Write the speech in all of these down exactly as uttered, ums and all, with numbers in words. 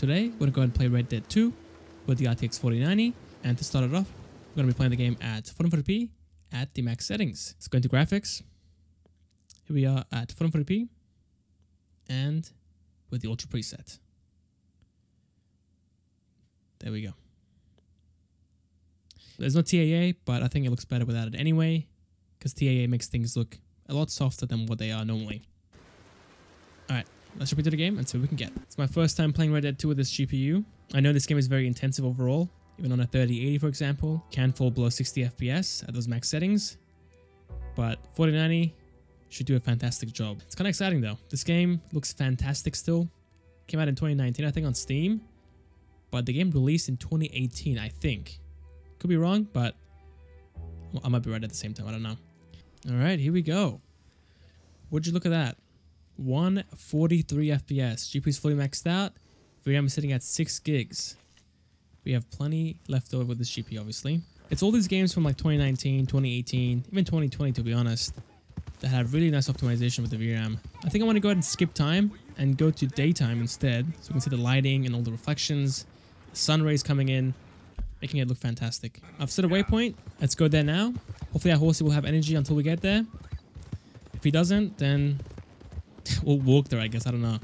Today, we're going to go ahead and play Red Dead two with the R T X forty ninety, and to start it off, we're going to be playing the game at four forty p at the max settings. Let's go into graphics. Here we are at four forty p and with the ultra preset. There we go. There's no T A A, but I think it looks better without it anyway, because T A A makes things look a lot softer than what they are normally. Alright, let's jump into the game and see what we can get. It's my first time playing Red Dead two with this G P U. I know this game is very intensive overall. Even on a thirty eighty, for example, can fall below sixty F P S at those max settings, but forty ninety should do a fantastic job. It's kind of exciting though. This game looks fantastic still. Came out in twenty nineteen, I think, on Steam, but the game released in twenty eighteen, I think. Could be wrong, but I might be right at the same time. I don't know. All right, here we go. Would you look at that? one forty-three F P S. G P U's fully maxed out. V RAM is sitting at six gigs. We have plenty left over with this G P U, obviously. It's all these games from like twenty nineteen, twenty eighteen, even twenty twenty, to be honest, that have really nice optimization with the V RAM. I think I want to go ahead and skip time and go to daytime instead, so we can see the lighting and all the reflections, the sun rays coming in, making it look fantastic. I've set a waypoint. Let's go there now. Hopefully our horsey will have energy until we get there. If he doesn't, then we'll walk there, I guess. I don't know.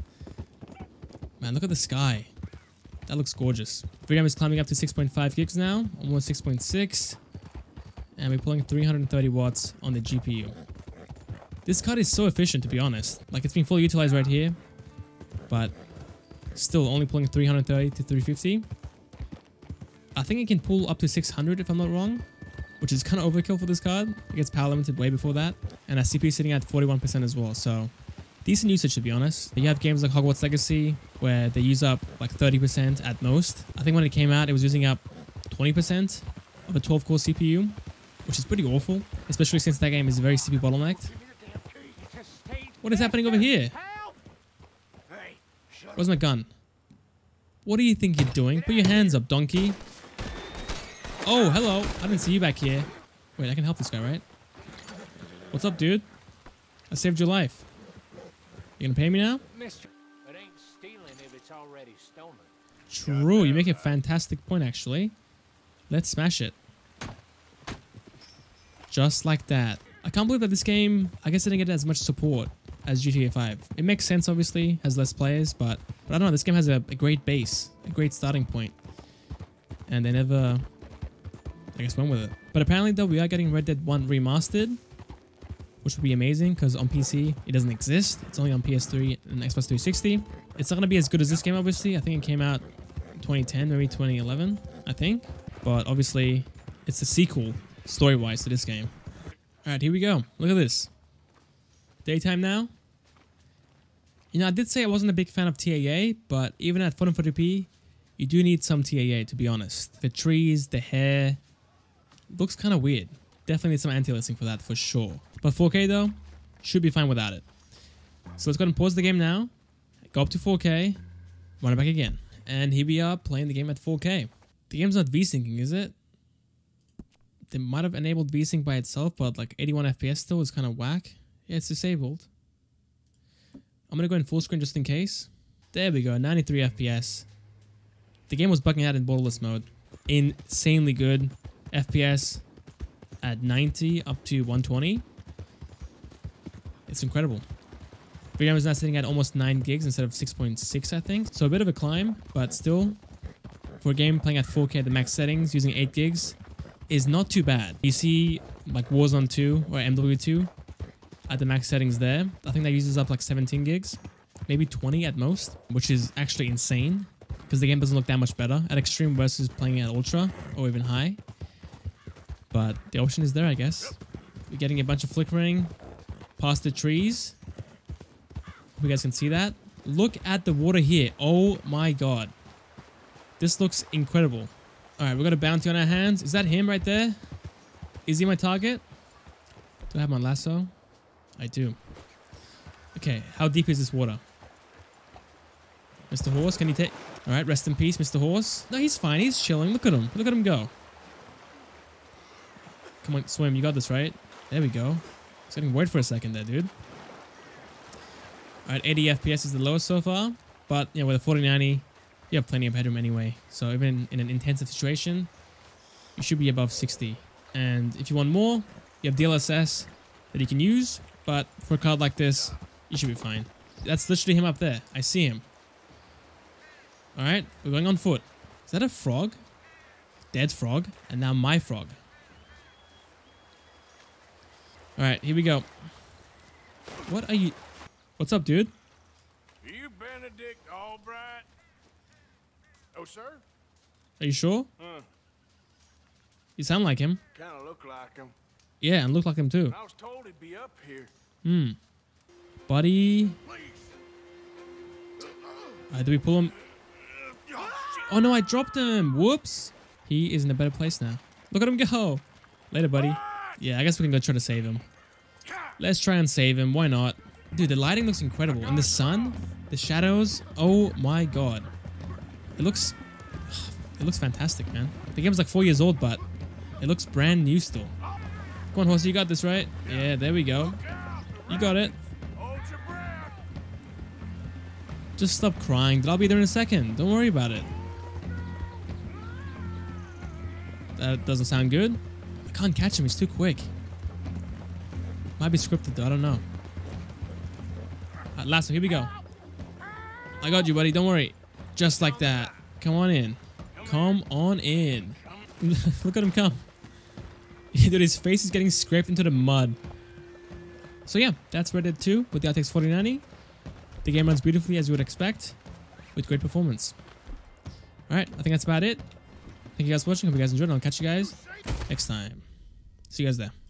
Man, look at the sky. That looks gorgeous. V RAM is climbing up to six point five gigs now, almost six point six. And we're pulling three hundred thirty watts on the G P U. This card is so efficient, to be honest. Like, it's being fully utilized right here, but still only pulling three thirty to three fifty. I think it can pull up to six hundred if I'm not wrong, which is kind of overkill for this card. It gets power limited way before that. And our C P U is sitting at forty-one percent as well, so decent usage, to be honest. You have games like Hogwarts Legacy where they use up like thirty percent at most. I think when it came out, it was using up twenty percent of a twelve core C P U, which is pretty awful, especially since that game is very C P U bottlenecked. What is happening over here? Where's my gun? What do you think you're doing? Put your hands up, donkey. Oh, hello. I didn't see you back here. Wait, I can help this guy, right? What's up, dude? I saved your life. You gonna pay me now? Mister, it ain't stealing if it's already stolen. True, you make a fantastic point, actually. Let's smash it. Just like that. I can't believe that this game, I guess, didn't get as much support as G T A five. It makes sense, obviously, has less players, but, but I don't know, this game has a, a great base, a great starting point. And they never, I guess, went with it. But apparently, though, we are getting Red Dead one remastered, which would be amazing, because on P C, it doesn't exist. It's only on P S three and Xbox three sixty. It's not going to be as good as this game, obviously. I think it came out in twenty ten, maybe twenty eleven, I think. But obviously, it's a sequel, story-wise, to this game. All right, here we go. Look at this. Daytime now. You know, I did say I wasn't a big fan of T A A, but even at four forty p, you do need some T A A, to be honest. The trees, the hair, looks kind of weird. Definitely need some anti-aliasing for that, for sure. But four K, though, should be fine without it. So let's go ahead and pause the game now. Go up to four K, run it back again. And here we are playing the game at four K. The game's not V-syncing, is it? They might have enabled V-sync by itself, but like eighty-one F P S still is kind of whack. Yeah, it's disabled. I'm gonna go in full screen just in case. There we go, ninety-three F P S. The game was bugging out in borderless mode. Insanely good. F P S at ninety up to one twenty. It's incredible. V RAM is now sitting at almost nine gigs instead of six point six, I think. So a bit of a climb, but still, for a game playing at four K at the max settings using eight gigs, is not too bad. You see like Warzone two or M W two. At the max settings there, I think that uses up like seventeen gigs, maybe twenty at most, which is actually insane because the game doesn't look that much better at extreme versus playing at ultra or even high. But the option is there, I guess. We're getting a bunch of flickering past the trees. Hope you guys can see that. Look at the water here. Oh my god, this looks incredible. All right, we got a bounty on our hands. Is that him right there? Is he my target? Do I have my lasso? I do. Okay, how deep is this water? Mister Horse, can you take... Alright, rest in peace, Mister Horse. No, he's fine. He's chilling. Look at him. Look at him go. Come on, swim. You got this, right? There we go. I was getting worried for a second there, dude. Alright, eighty F P S is the lowest so far. But, you know, with a forty ninety, you have plenty of headroom anyway. So even in an intensive situation, you should be above sixty. And if you want more, you have D L S S that you can use, but for a card like this, you should be fine. That's literally him up there. I see him. All right, we're going on foot. Is that a frog? Dead frog, and now my frog. All right, here we go. What are you? What's up, dude? Are you Benedict Albright? Oh, sir? Are you sure? Huh. You sound like him. Kind of look like him. Yeah, and look like him too. I was told he'd be up here. Hmm. Buddy. Uh, do we pull him? Oh no, I dropped him. Whoops. He is in a better place now. Look at him go. Later, buddy. Yeah, I guess we can go try to save him. Let's try and save him. Why not? Dude, the lighting looks incredible. And the sun, the shadows. Oh my god. It looks... It looks fantastic, man. The game's like four years old, but it looks brand new still. Come on, Horsey. You got this, right? Yeah, there we go. You got it. Just stop crying. I'll be there in a second. Don't worry about it. That doesn't sound good. I can't catch him. He's too quick. Might be scripted, though. I don't know. Right, last one. Here we go. I got you, buddy. Don't worry. Just like that. Come on in. Come on in. Look at him come. Dude, his face is getting scraped into the mud. So yeah, that's Red Dead two with the R T X forty ninety. The game runs beautifully as you would expect, with great performance. Alright, I think that's about it. Thank you guys for watching. Hope you guys enjoyed. I'll catch you guys next time. See you guys there.